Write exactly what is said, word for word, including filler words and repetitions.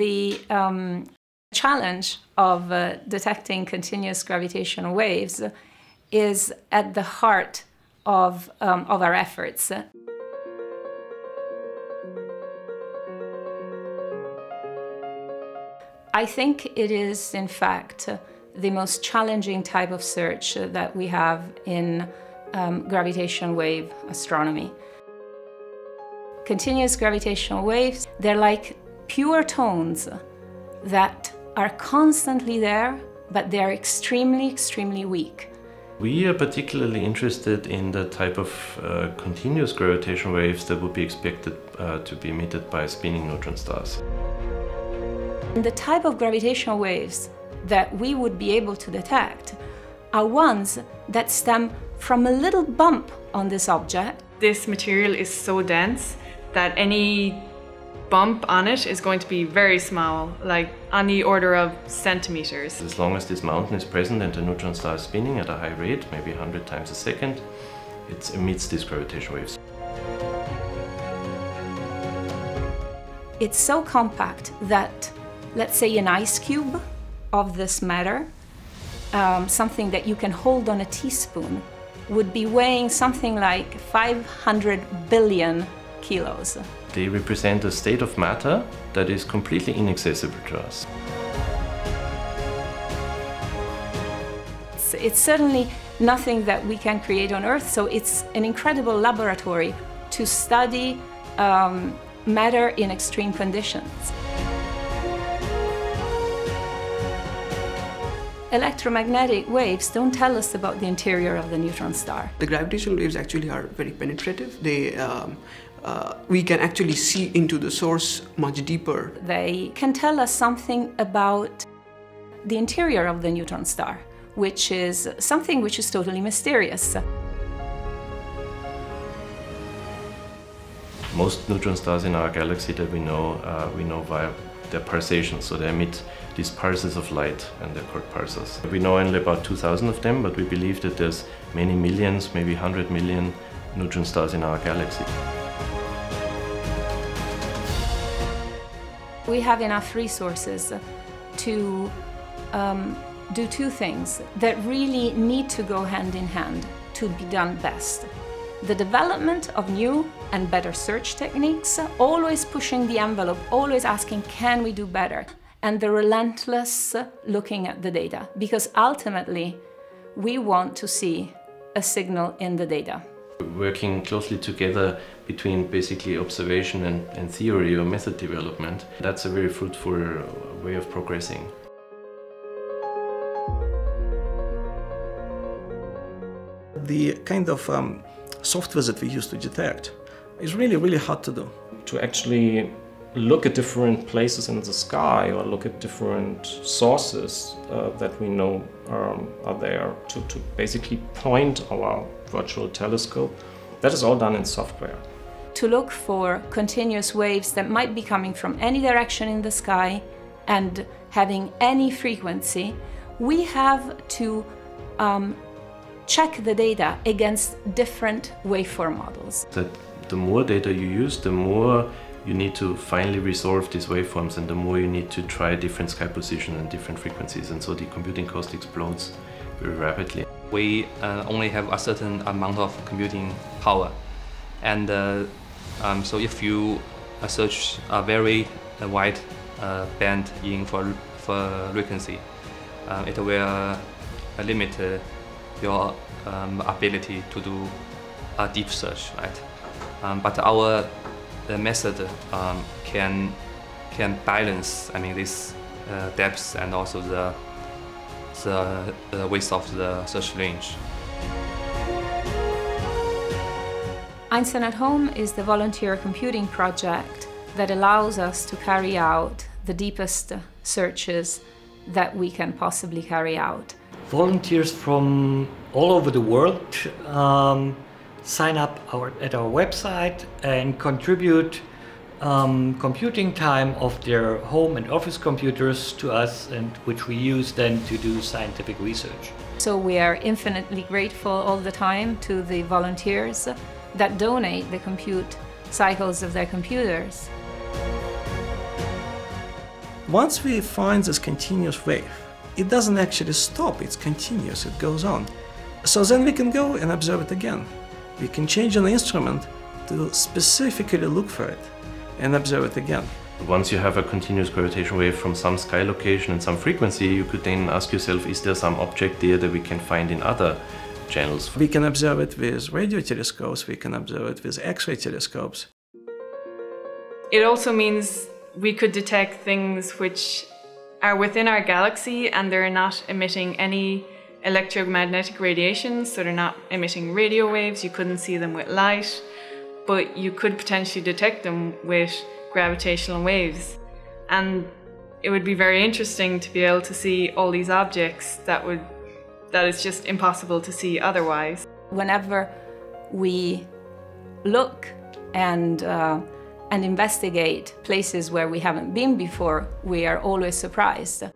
the um, challenge of uh, detecting continuous gravitational waves is at the heart of, um, of our efforts. I think it is, in fact, the most challenging type of search that we have in um, gravitational wave astronomy. Continuous gravitational waves, they're like pure tones that are constantly there, but they're extremely, extremely weak. We are particularly interested in the type of uh, continuous gravitational waves that would be expected uh, to be emitted by spinning neutron stars. And the type of gravitational waves that we would be able to detect are ones that stem from a little bump on this object. This material is so dense that any bump on it is going to be very small, like on the order of centimeters. As long as this mountain is present and the neutron star is spinning at a high rate, maybe one hundred times a second, it emits these gravitational waves. It's so compact that, let's say, an ice cube of this matter, um, something that you can hold on a teaspoon, would be weighing something like five hundred billion kilos. They represent a state of matter that is completely inaccessible to us. It's, it's certainly nothing that we can create on Earth, so it's an incredible laboratory to study um, matter in extreme conditions. Electromagnetic waves don't tell us about the interior of the neutron star. The gravitational waves actually are very penetrative. They, um, uh, we can actually see into the source much deeper. They can tell us something about the interior of the neutron star, which is something which is totally mysterious. Most neutron stars in our galaxy that we know, uh, we know via their pulsations, so they emit these pulses of light, and they're called pulsars. We know only about two thousand of them, but we believe that there's many millions, maybe one hundred million neutron stars in our galaxy. We have enough resources to um, do two things that really need to go hand in hand to be done best. The development of new and better search techniques, always pushing the envelope, always asking, can we do better? And the relentless looking at the data, because ultimately we want to see a signal in the data. Working closely together between basically observation and, and theory or method development, that's a very fruitful way of progressing. The kind of um, software that we use to detect is really, really hard to do. To actually look at different places in the sky or look at different sources uh, that we know um, are there to, to basically point our virtual telescope, that is all done in software. To look for continuous waves that might be coming from any direction in the sky and having any frequency, we have to um, check the data against different waveform models. That the more data you use, the more you need to finally resolve these waveforms, and the more you need to try different sky positions and different frequencies, and so the computing cost explodes very rapidly. We uh, only have a certain amount of computing power, and uh, um, so if you uh, search a very uh, wide uh, band in for, for frequency, uh, it will uh, limit uh, your um, ability to do a deep search, right? Um, but our the method um, can can balance, I mean, this uh, depth and also the, the the width of the search range. Einstein at Home is the volunteer computing project that allows us to carry out the deepest searches that we can possibly carry out. Volunteers from all over the world um, sign up our, at our website and contribute um, computing time of their home and office computers to us, and which we use then to do scientific research. So we are infinitely grateful all the time to the volunteers that donate the compute cycles of their computers. Once we find this continuous wave, it doesn't actually stop, it's continuous, it goes on. So then we can go and observe it again. We can change an instrument to specifically look for it and observe it again. Once you have a continuous gravitational wave from some sky location and some frequency, you could then ask yourself, is there some object there that we can find in other channels? We can observe it with radio telescopes, we can observe it with X-ray telescopes. It also means we could detect things which are within our galaxy and they're not emitting any electromagnetic radiation, so they're not emitting radio waves, you couldn't see them with light, but you could potentially detect them with gravitational waves. And it would be very interesting to be able to see all these objects that would that is just impossible to see otherwise. Whenever we look and uh, and investigate places where we haven't been before, we are always surprised.